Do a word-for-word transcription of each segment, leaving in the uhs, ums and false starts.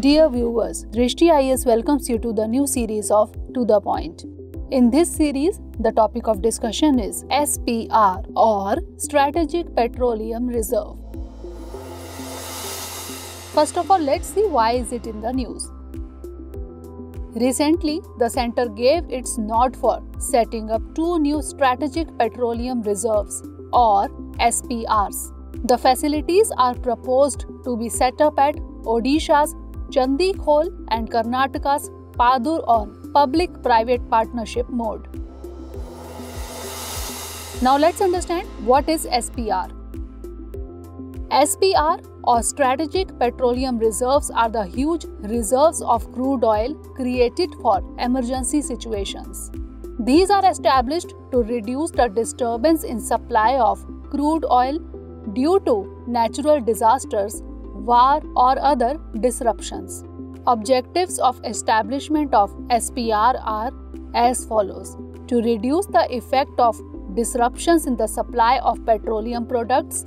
Dear viewers, Drishti I A S welcomes you to the new series of To The Point. In this series, the topic of discussion is S P R or Strategic Petroleum Reserve. First of all, let's see why is it in the news. Recently, the center gave its nod for setting up two new Strategic Petroleum Reserves or S P Rs. The facilities are proposed to be set up at Odisha's Chandikhol and Karnataka's Padur on public-private partnership mode. Now let's understand what is S P R. S P R or Strategic Petroleum Reserves are the huge reserves of crude oil created for emergency situations. These are established to reduce the disturbance in supply of crude oil due to natural disasters, war or other disruptions. Objectives of establishment of S P R are as follows: to reduce the effect of disruptions in the supply of petroleum products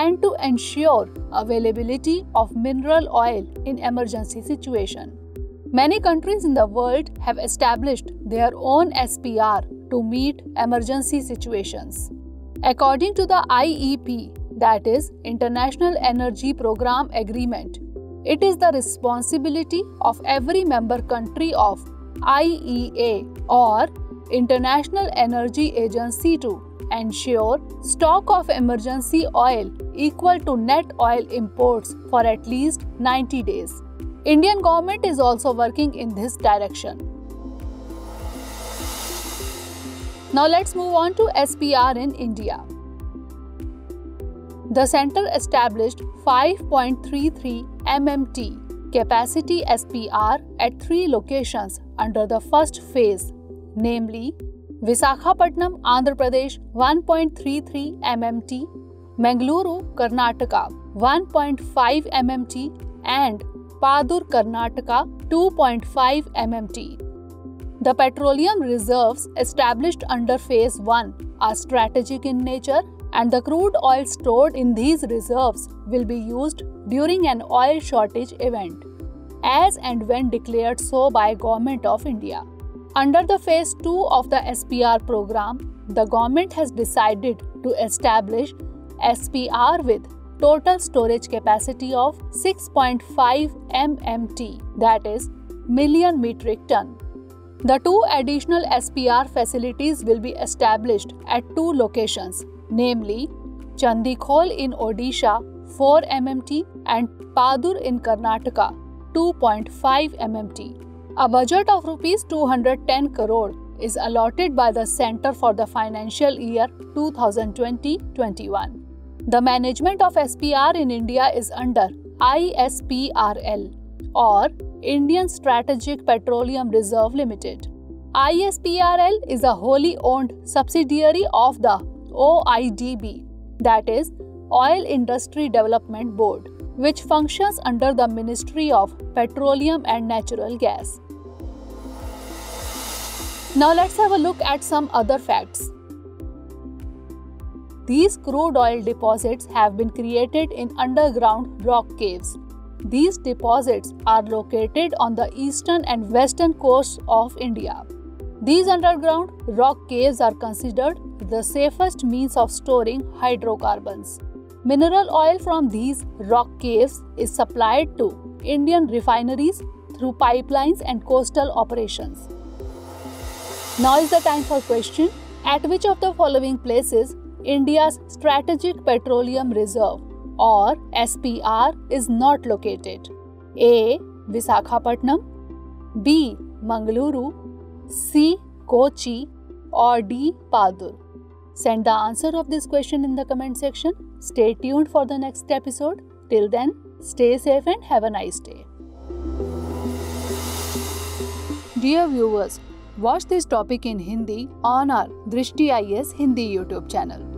and to ensure availability of mineral oil in emergency situation. Many countries in the world have established their own S P R to meet emergency situations. According to the I E P, that is International Energy Program Agreement, it is the responsibility of every member country of I E A or International Energy Agency to ensure stock of emergency oil equal to net oil imports for at least ninety days. Indian government is also working in this direction. Now let's move on to S P R in India. The center established five point three three M M T capacity S P R at three locations under the first phase, namely Visakhapatnam, Andhra Pradesh one point three three M M T, Mangaluru, Karnataka one point five M M T and Padur, Karnataka two point five M M T. The petroleum reserves established under phase one are strategic in nature, and the crude oil stored in these reserves will be used during an oil shortage event, as and when declared so by Government of India. Under the phase two of the S P R program, the government has decided to establish S P R with total storage capacity of six point five M M T, that is million metric ton. The two additional S P R facilities will be established at two locations, namely Chandikhol in Odisha four M M T and Padur in Karnataka two point five M M T. A budget of rupees two hundred ten crore is allotted by the center for the financial year two thousand twenty to twenty-one. The management of S P R in India is under I S P R L or Indian Strategic Petroleum Reserve Limited. I S P R L is a wholly owned subsidiary of the O I D B, that is Oil Industry Development Board, which functions under the Ministry of Petroleum and Natural Gas. Now let's have a look at some other facts. These crude oil deposits have been created in underground rock caves. These deposits are located on the eastern and western coasts of India. These underground rock caves are considered the safest means of storing hydrocarbons. Mineral oil from these rock caves is supplied to Indian refineries through pipelines and coastal operations. Now is the time for question. At which of the following places India's Strategic Petroleum Reserve or S P R is not located? A. Visakhapatnam, B. Mangaluru, C. Kochi or D. Padur. Send the answer of this question in the comment section. Stay tuned for the next episode. Till then, stay safe and have a nice day. Dear viewers, watch this topic in Hindi on our Drishti I A S Hindi YouTube channel.